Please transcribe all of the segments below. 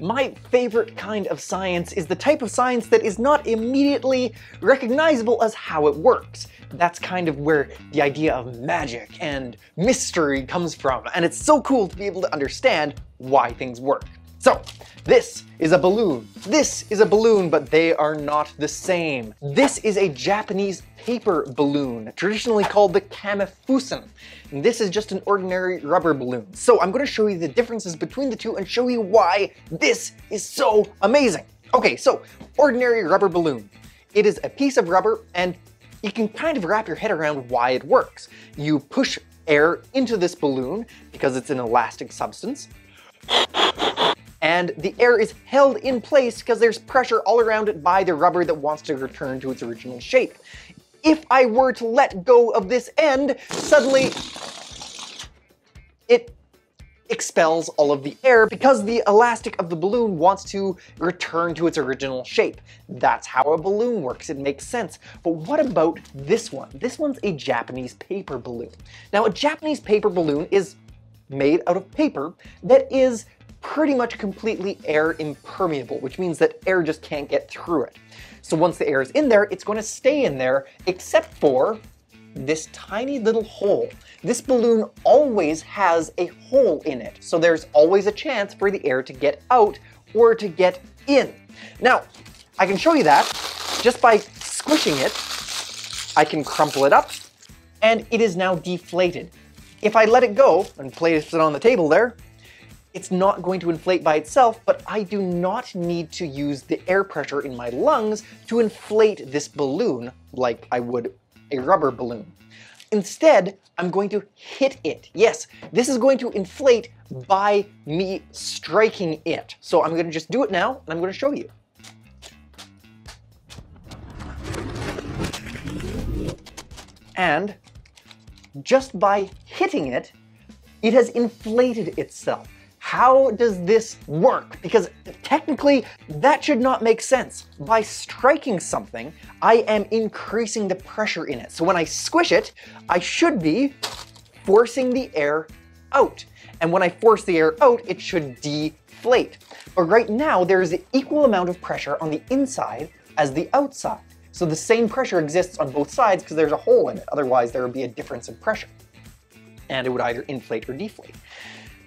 My favorite kind of science is the type of science that is not immediately recognizable as how it works. That's kind of where the idea of magic and mystery comes from, and it's so cool to be able to understand why things work. So, this is a balloon. This is a balloon, but they are not the same. This is a Japanese paper balloon, traditionally called the kamifusen. And this is just an ordinary rubber balloon. So I'm going to show you the differences between the two and show you why this is so amazing. Okay, so ordinary rubber balloon. It is a piece of rubber, and you can kind of wrap your head around why it works. You push air into this balloon because it's an elastic substance. And the air is held in place because there's pressure all around it by the rubber that wants to return to its original shape. If I were to let go of this end, suddenly it expels all of the air because the elastic of the balloon wants to return to its original shape. That's how a balloon works. It makes sense. But what about this one? This one's a Japanese paper balloon. Now, a Japanese paper balloon is made out of paper that is pretty much completely air impermeable, which means that air just can't get through it. So once the air is in there, it's going to stay in there, except for this tiny little hole. This balloon always has a hole in it, so there's always a chance for the air to get out or to get in. Now, I can show you that just by squishing it. I can crumple it up, and it is now deflated. If I let it go and place it on the table there, it's not going to inflate by itself, but I do not need to use the air pressure in my lungs to inflate this balloon like I would a rubber balloon. Instead, I'm going to hit it. Yes, this is going to inflate by me striking it. So I'm going to just do it now, and I'm going to show you. And just by hitting it, it has inflated itself. How does this work? Because technically, that should not make sense. By striking something, I am increasing the pressure in it. So when I squish it, I should be forcing the air out. And when I force the air out, it should deflate. But right now, there is an equal amount of pressure on the inside as the outside. So the same pressure exists on both sides because there's a hole in it. Otherwise, there would be a difference in pressure. And it would either inflate or deflate.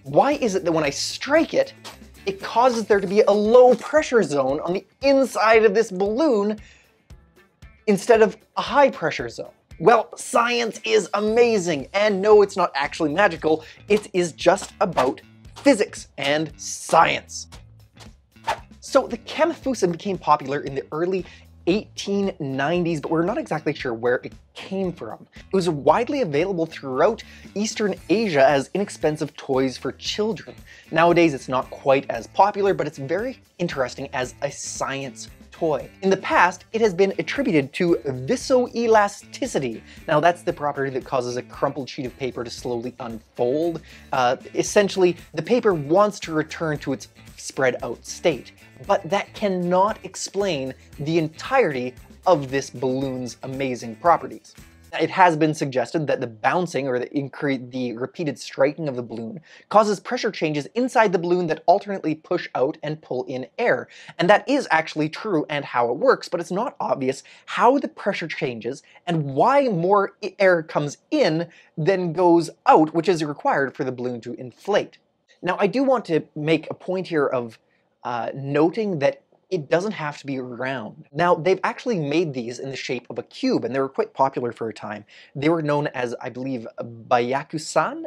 Why is it that when I strike it, it causes there to be a low pressure zone on the inside of this balloon instead of a high pressure zone? Well, science is amazing, and no, it's not actually magical. It is just about physics and science. So the kamifusen became popular in the early 1890s, but we're not exactly sure where it came from. It was widely available throughout Eastern Asia as inexpensive toys for children. Nowadays, it's not quite as popular, but it's very interesting as a science toy. In the past, it has been attributed to viscoelasticity. Now, that's the property that causes a crumpled sheet of paper to slowly unfold. Essentially, the paper wants to return to its spread out state, but that cannot explain the entirety of this balloon's amazing properties. It has been suggested that the bouncing or the repeated striking of the balloon causes pressure changes inside the balloon that alternately push out and pull in air. And that is actually true and how it works, but it's not obvious how the pressure changes and why more air comes in than goes out, which is required for the balloon to inflate. Now, I do want to make a point here of noting that it doesn't have to be round. Now, they've actually made these in the shape of a cube, and they were quite popular for a time. They were known as, I believe, Bayaku-san,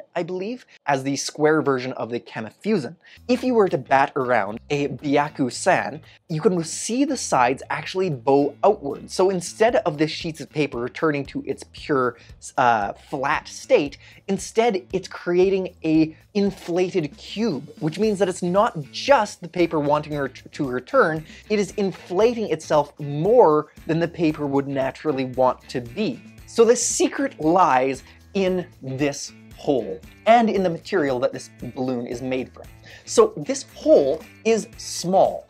as the square version of the kamifusen. If you were to bat around a Bayaku-san, you can see the sides actually bow outward. So instead of this sheet of paper returning to its pure flat state, instead it's creating a inflated cube, which means that it's not just the paper wanting to return, it is inflating itself more than the paper would naturally want to be. So the secret lies in this hole and in the material that this balloon is made from. So this hole is small.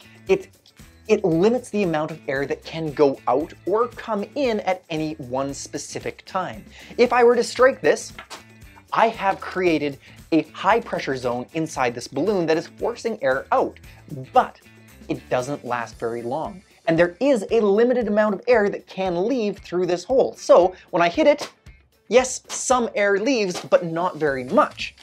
It limits the amount of air that can go out or come in at any one specific time. If I were to strike this, I have created a high pressure zone inside this balloon that is forcing air out, but it doesn't last very long. And there is a limited amount of air that can leave through this hole. So when I hit it, yes, some air leaves, but not very much.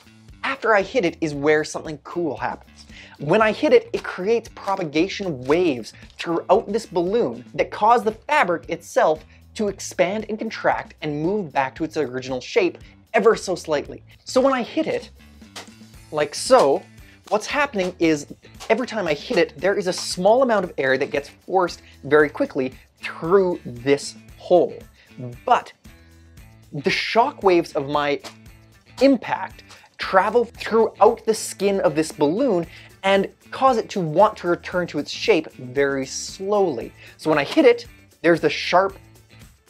After I hit it is where something cool happens. When I hit it, it creates propagation waves throughout this balloon that cause the fabric itself to expand and contract and move back to its original shape ever so slightly. So when I hit it, like so, what's happening is every time I hit it, there is a small amount of air that gets forced very quickly through this hole. But the shock waves of my impact travel throughout the skin of this balloon and cause it to want to return to its shape very slowly. So when I hit it, there's the sharp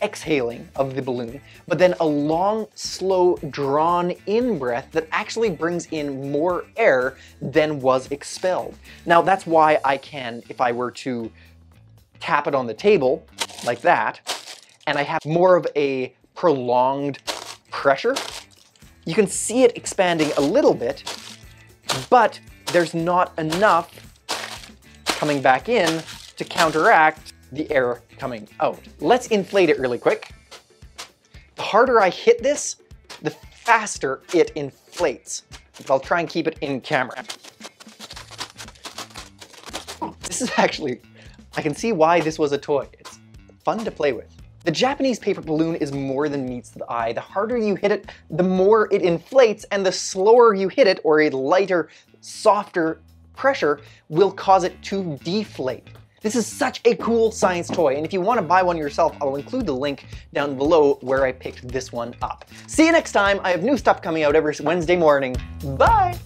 exhaling of the balloon, but then a long, slow, drawn in breath that actually brings in more air than was expelled. Now that's why I can, if I were to tap it on the table like that, and I have more of a prolonged pressure, you can see it expanding a little bit, but there's not enough coming back in to counteract the air coming out. Let's inflate it really quick. The harder I hit this, the faster it inflates. I'll try and keep it in camera. This is actually, I can see why this was a toy. It's fun to play with. The Japanese paper balloon is more than meets the eye. The harder you hit it, the more it inflates, and the slower you hit it, or a lighter, softer pressure, will cause it to deflate. This is such a cool science toy, and if you want to buy one yourself, I'll include the link down below where I picked this one up. See you next time. I have new stuff coming out every Wednesday morning. Bye!